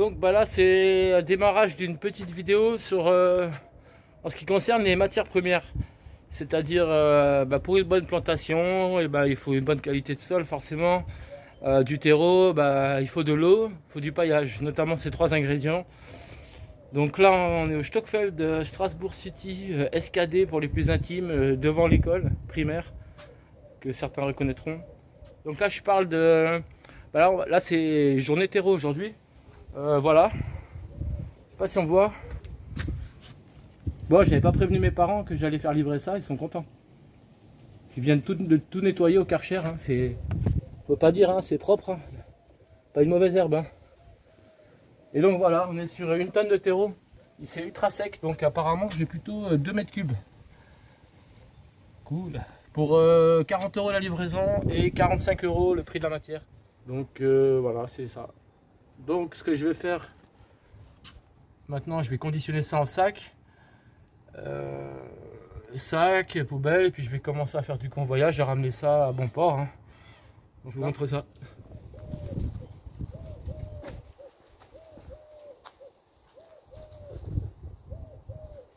Donc bah là c'est un démarrage d'une petite vidéo sur en ce qui concerne les matières premières, c'est-à-dire pour une bonne plantation, et il faut une bonne qualité de sol forcément, du terreau, il faut de l'eau, il faut du paillage, notamment ces trois ingrédients. Donc là on est au Stockfeld, Strasbourg City, SKD pour les plus intimes, devant l'école primaire que certains reconnaîtront. Donc là je parle de... là c'est journée terreau aujourd'hui. Voilà, je sais pas si on voit. Bon, j'avais pas prévenu mes parents que j'allais faire livrer ça, ils sont contents. Ils viennent de tout nettoyer au Karcher, hein. C'est... Faut pas dire, hein, c'est propre, hein. Pas une mauvaise herbe, hein. Et donc voilà, on est sur une tonne de terreau. C'est ultra sec, donc apparemment j'ai plutôt 2 mètres cubes. Cool. Pour 40 € la livraison et 45 € le prix de la matière. Donc voilà, c'est ça. Donc ce que je vais faire maintenant, je vais conditionner ça en sac. Sac, poubelle, et puis je vais commencer à faire du convoyage, à ramener ça à bon port, hein. Donc, je vous montre ça.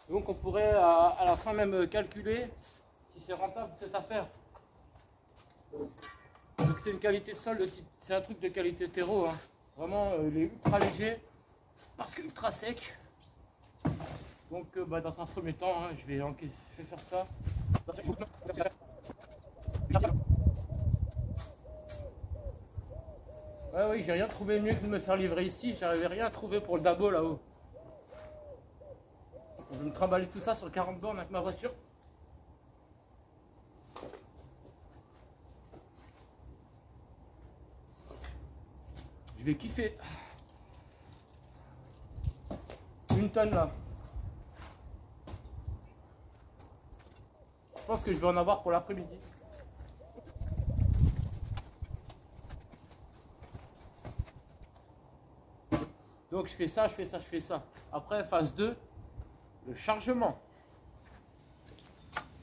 Donc on pourrait à la fin même calculer si c'est rentable cette affaire. Donc c'est une qualité de sol, c'est un truc de qualité de terreau, hein. Vraiment il est ultra léger parce que ultra sec. Donc dans un premier temps, hein, je vais faire ça. Ouais, oui, j'ai rien trouvé mieux que de me faire livrer ici. J'arrivais rien à trouver pour le dabo là-haut. Je vais me trimballer tout ça sur 40 bornes avec ma voiture. Je vais kiffer. Une tonne là. Je pense que je vais en avoir pour l'après-midi. Donc je fais ça, je fais ça, je fais ça. Après phase 2, le chargement.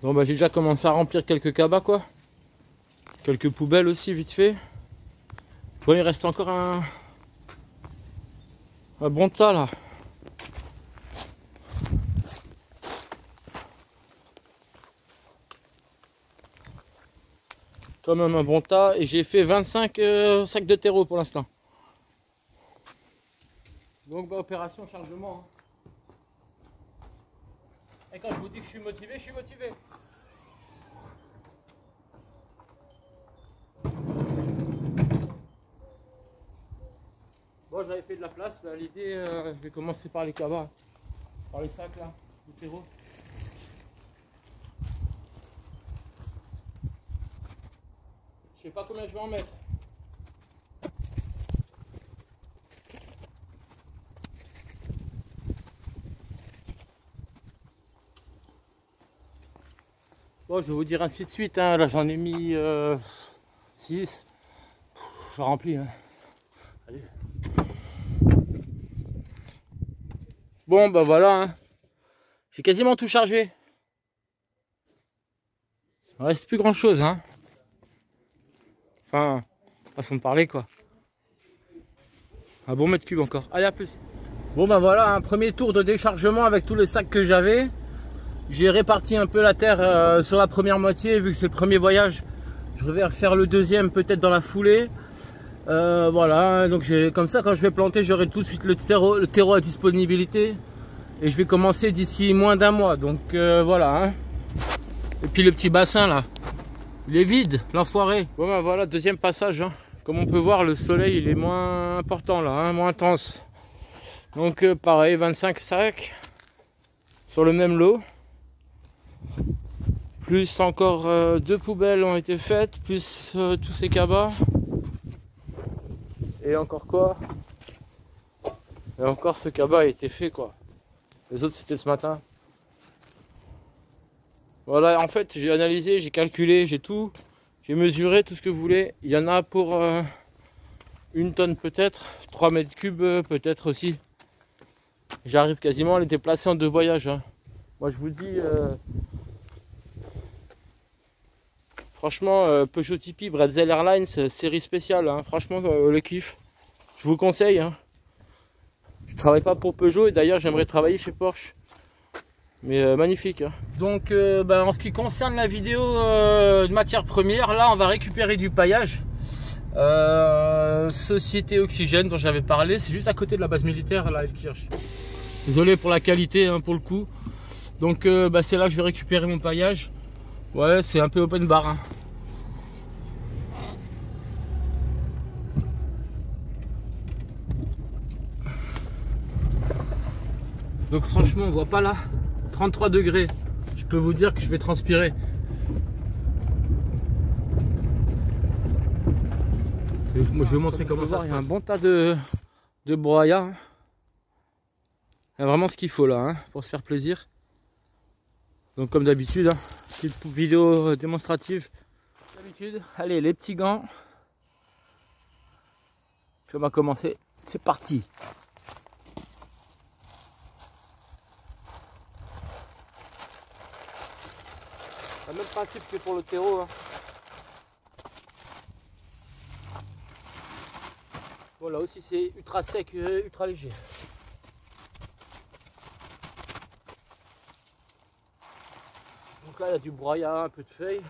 Bon j'ai déjà commencé à remplir quelques cabas quoi. Quelques poubelles aussi vite fait. Bon, il reste encore un bon tas là. Quand même un bon tas, et j'ai fait 25 sacs de terreau pour l'instant. Donc opération chargement, hein. Et quand je vous dis que je suis motivé, je suis motivé. Bon, j'avais fait de la place, l'idée, je vais commencer par les cabas, hein, par les sacs là, le terreau. Je sais pas combien je vais en mettre. Bon, je vais vous dire ainsi de suite, hein. Là j'en ai mis 6, je remplis, hein. Allez. Bon voilà, hein. J'ai quasiment tout chargé. Il ne reste plus grand chose, hein. Enfin, façon de parler quoi. Un bon mètre cube encore. Allez, à plus. Bon voilà, un premier tour de déchargement avec tous les sacs que j'avais. J'ai réparti un peu la terre sur la première moitié, vu que c'est le premier voyage. Je vais refaire le deuxième peut-être dans la foulée. Voilà, donc comme ça quand je vais planter, j'aurai tout de suite le terreau à disponibilité. Et je vais commencer d'ici moins d'un mois. Donc voilà, hein. Et puis le petit bassin là, il est vide, l'enfoiré. Bon voilà, deuxième passage, hein. Comme on peut voir, le soleil il est moins important là, hein, moins intense. Donc pareil, 25 sacs sur le même lot. Plus encore 2 poubelles ont été faites, plus tous ces cabas. Et encore quoi? Et encore ce cabas a été fait quoi. Les autres c'était ce matin. Voilà, en fait j'ai analysé, j'ai calculé, j'ai tout. J'ai mesuré tout ce que vous voulez. Il y en a pour une tonne peut-être, 3 mètres cubes peut-être aussi. J'arrive quasiment à les déplacer en 2 voyages, hein. Moi je vous dis, franchement, Peugeot Tipeee Bretzel Airlines, série spéciale, hein. Franchement, le kiff. Je vous conseille, hein. Je travaille pas pour Peugeot et d'ailleurs j'aimerais travailler chez Porsche. Mais magnifique hein. Donc en ce qui concerne la vidéo de matières premières, là on va récupérer du paillage. Société Oxygène dont j'avais parlé, c'est juste à côté de la base militaire là, Elkirch. Désolé pour la qualité hein, pour le coup. Donc c'est là que je vais récupérer mon paillage. Ouais, c'est un peu open bar hein. Donc franchement on voit pas là, 33 degrés, je peux vous dire que je vais transpirer. Je vais vous montrer comment ça se passe. Il y a un bon tas de broyats. Hein. Il y a vraiment ce qu'il faut là hein, pour se faire plaisir. Donc comme d'habitude, hein, petite vidéo démonstrative. D'habitude, allez les petits gants. On va commencer, c'est parti. Le même principe que pour le terreau. Hein. Voilà, aussi c'est ultra sec, ultra léger. Donc là il y a du broyat, un peu de feuilles.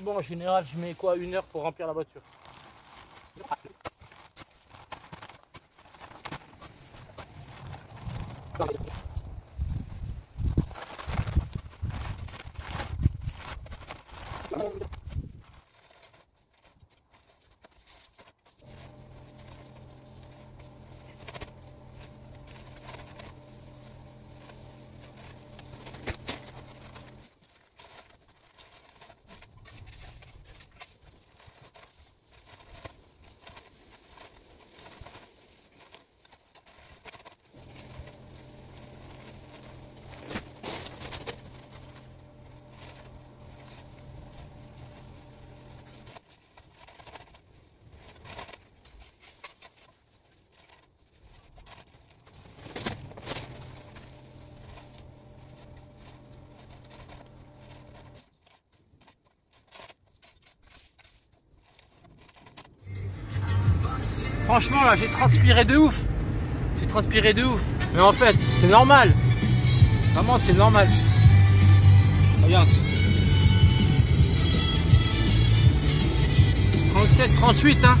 Bon, en général je mets quoi, 1 heure pour remplir la voiture. Franchement là j'ai transpiré de ouf. J'ai transpiré de ouf. Mais en fait c'est normal. Vraiment c'est normal. Regarde. 37-38 hein.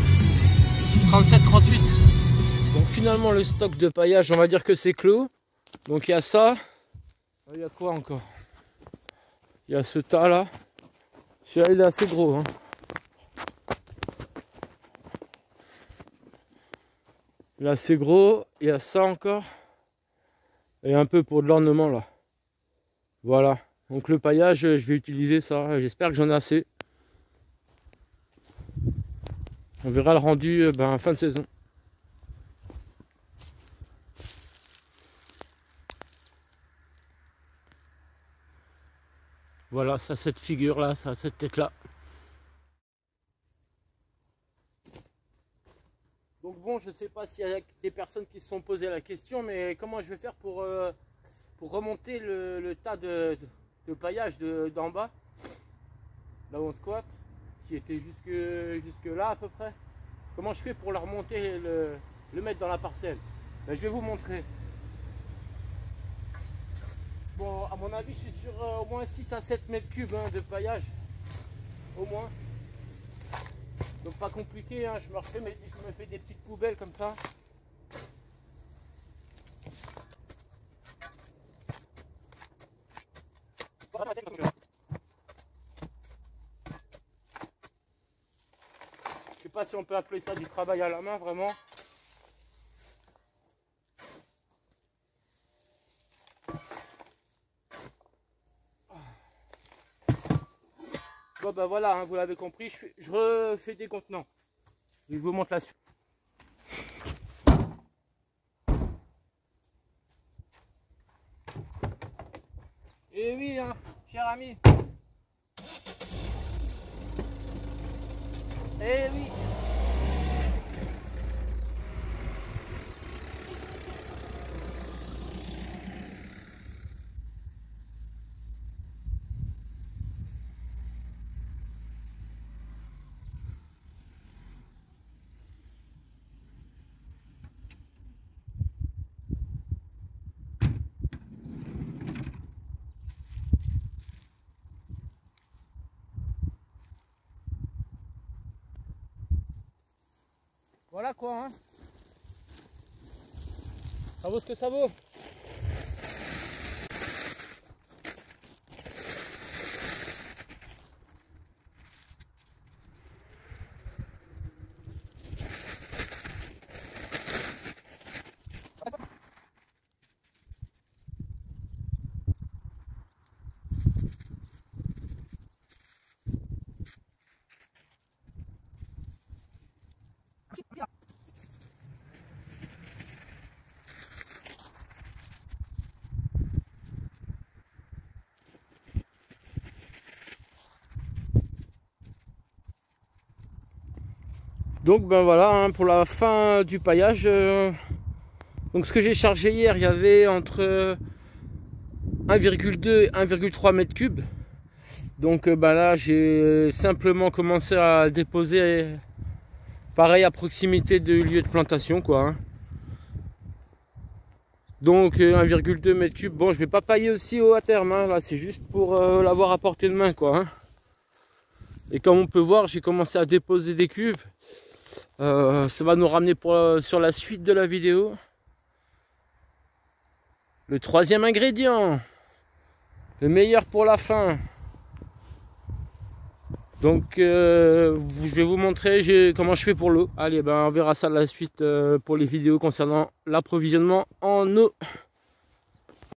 37-38. Donc finalement le stock de paillage on va dire que c'est clos. Donc il y a ça. Il y a quoi encore? Il y a ce tas là. Celui-là il est assez gros hein. Là c'est gros, il y a ça encore, et un peu pour de l'ornement là. Voilà, donc le paillage, je vais utiliser ça, j'espère que j'en ai assez. On verra le rendu fin de saison. Voilà, ça a cette figure là, ça a cette tête là. Donc bon, je ne sais pas s'il y a des personnes qui se sont posées la question, mais comment je vais faire pour remonter le tas de paillage d'en bas, là où on squatte, qui était jusque là à peu près. Comment je fais pour le remonter et le mettre dans la parcelle? Ben, je vais vous montrer. Bon, à mon avis, je suis sur au moins 6 à 7 mètres cubes hein, de paillage, au moins. Donc pas compliqué, hein, je me fais des petites poubelles comme ça. Je sais pas si on peut appeler ça du travail à la main vraiment. Ben voilà, hein, vous l'avez compris, je refais des contenants et je vous montre la suite. Et oui, hein, cher ami. Et oui. Voilà quoi, hein. Ça vaut ce que ça vaut. Donc ben voilà, hein, pour la fin du paillage, donc ce que j'ai chargé hier, il y avait entre 1,2 et 1,3 mètres cubes. Donc ben là, j'ai simplement commencé à déposer pareil à proximité du lieu de plantation, quoi. Hein. Donc 1,2 mètres cubes, bon je vais pas pailler aussi haut à terme, hein, là c'est juste pour l'avoir à portée de main, quoi. Hein. Et comme on peut voir, j'ai commencé à déposer des cuves. Ça va nous ramener sur la suite de la vidéo. Le troisième ingrédient, le meilleur pour la fin. Donc je vais vous montrer comment je fais pour l'eau. Allez, ben on verra ça à la suite pour les vidéos concernant l'approvisionnement en eau.